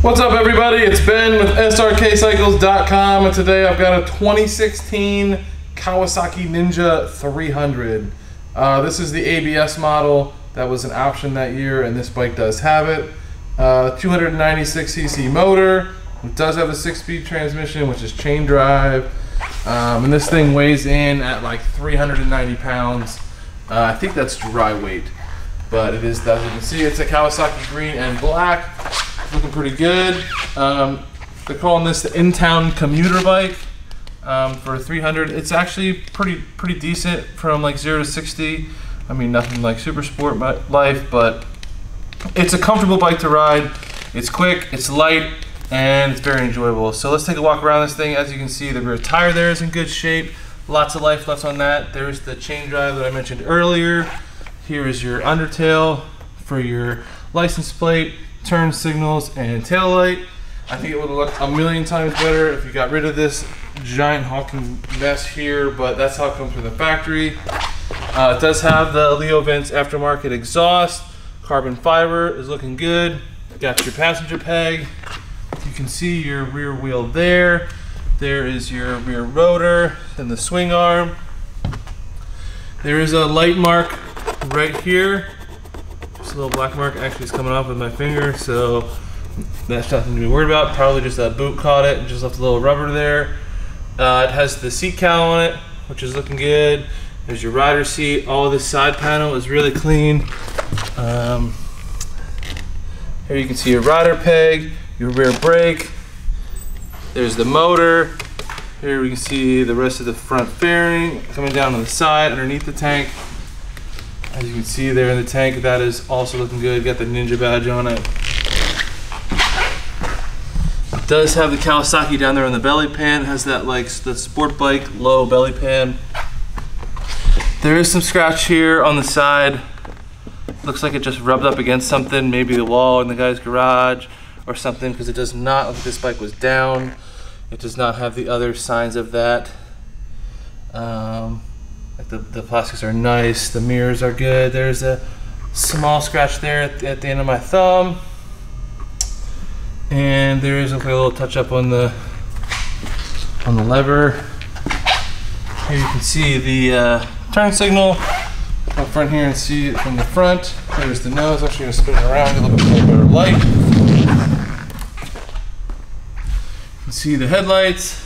What's up, everybody? It's Ben with SRKCycles.com, and today I've got a 2016 Kawasaki Ninja 300. This is the ABS model that was an option that year, and this bike does have it. 296cc motor. It does have a 6-speed transmission, which is chain drive, and this thing weighs in at like 390 pounds. I think that's dry weight, but it is, as you can see, it's a Kawasaki green and black. Looking pretty good. They're calling this the in-town commuter bike for 300. It's actually pretty decent from like 0 to 60. I mean, nothing like super sport life, but it's a comfortable bike to ride. It's quick, it's light, and it's very enjoyable. So let's take a walk around this thing. As you can see, the rear tire there is in good shape. Lots of life left on that. There's the chain drive that I mentioned earlier. Here is your undertail for your license plate, turn signals, and tail light. I think it would have looked a million times better if you got rid of this giant honking mess here, but that's how it comes from the factory. It does have the Leo Vince aftermarket exhaust. Carbon fiber is looking good. Got your passenger peg. You can see your rear wheel there. There is your rear rotor and the swing arm. There is a light mark right here. This little black mark actually is coming off with my finger, so that's nothing to be worried about. Probably just that boot caught it and just left a little rubber there. It has the seat cowl on it, which is looking good. There's your rider seat. All this side panel is really clean. Here you can see your rider peg, your rear brake. There's the motor. Here we can see the rest of the front bearing coming down on the side underneath the tank. As you can see there in the tank, that is also looking good. Got the Ninja badge on it. It does have the Kawasaki down there on the belly pan. It has that, like, the sport bike low belly pan. There is some scratch here on the side. Looks like it just rubbed up against something, maybe the wall in the guy's garage or something, because it does not look like this bike was down. It does not have the other signs of that. The plastics are nice, the mirrors are good. There's a small scratch there at the end of my thumb. And there is a little touch up on the lever. Here you can see the turn signal up front here and see it from the front. There's the nose. Actually, I'm going to spin it around, get a little bit better light. You can see the headlights.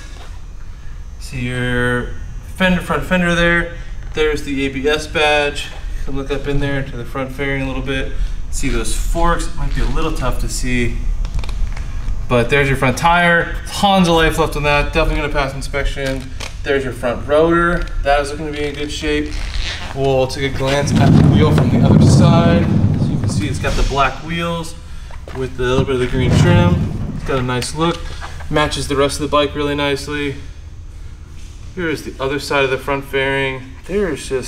See your front fender there. There's the ABS badge. You can look up in there to the front fairing a little bit. See those forks. It might be a little tough to see. But there's your front tire. Tons of life left on that. Definitely gonna pass inspection. There's your front rotor. That is looking to be in good shape. We'll take a glance at the wheel from the other side. As you can see, it's got the black wheels with a little bit of the green trim. It's got a nice look. Matches the rest of the bike really nicely. Here's the other side of the front fairing. There's a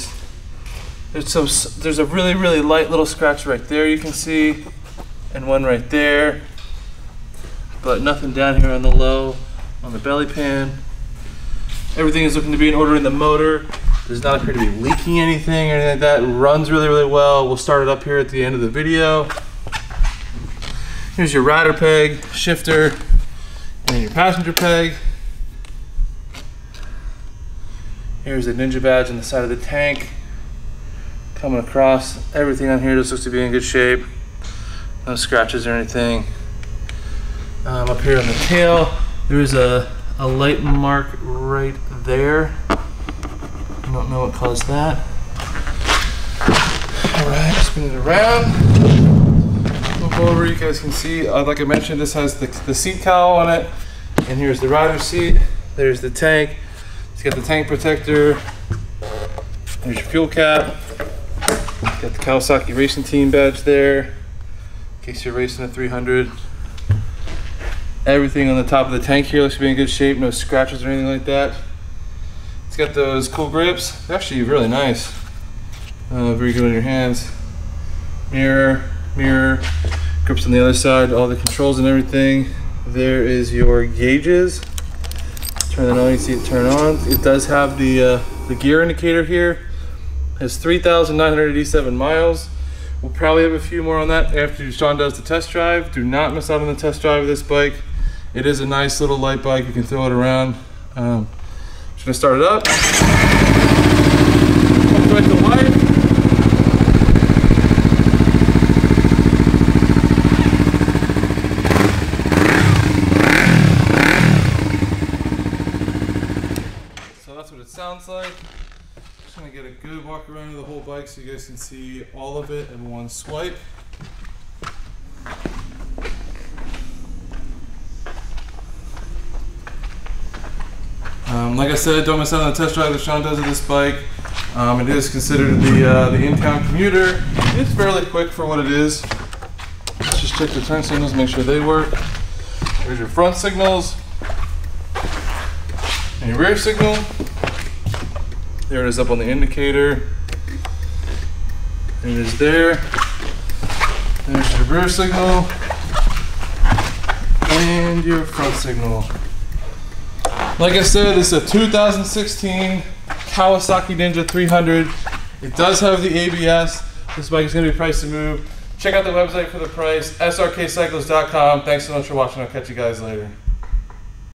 really light little scratch right there you can see, and one right there, but nothing down here on the low, on the belly pan. Everything is looking to be in order in the motor. Does not appear to be leaking anything or anything like that. It runs really well. We'll start it up here at the end of the video. Here's your rider peg, shifter, and your passenger peg. Here's the Ninja badge on the side of the tank. Coming across, everything on here just looks to be in good shape. No scratches or anything. Up here on the tail, there is a light mark right there. I don't know what caused that. All right, spin it around. Look over, you guys can see, like I mentioned, this has the seat cowl on it. And here's the rider seat. There's the tank. It's got the tank protector. There's your fuel cap. Got the Kawasaki Racing Team badge there, in case you're racing a 300. Everything on the top of the tank here looks to be in good shape. No scratches or anything like that. It's got those cool grips. They're actually really nice. Very good on your hands. Mirror, grips on the other side, all the controls and everything. There is your gauges. Turn that on, you see it turn on. It does have the gear indicator here. It has 3,987 miles, We'll probably have a few more on that after Sean does the test drive. Do not miss out on the test drive of this bike. It is a nice little light bike. You can throw it around. I'm just gonna start it up. Come back to life. So that's what it sounds like. Just gonna get a good walk around of the whole bike so you guys can see all of it in one swipe. Like I said, don't miss out on the test drive that Sean does of this bike. It is considered the in-town commuter. It's fairly quick for what it is. Let's just check the turn signals, make sure they work. There's your front signals and your rear signal. There it is up on the indicator. It is there. There's your rear signal and your front signal. Like I said, this is a 2016 Kawasaki Ninja 300. It does have the ABS. This bike is going to be priced to move. Check out the website for the price, SRKCycles.com. Thanks so much for watching. I'll catch you guys later.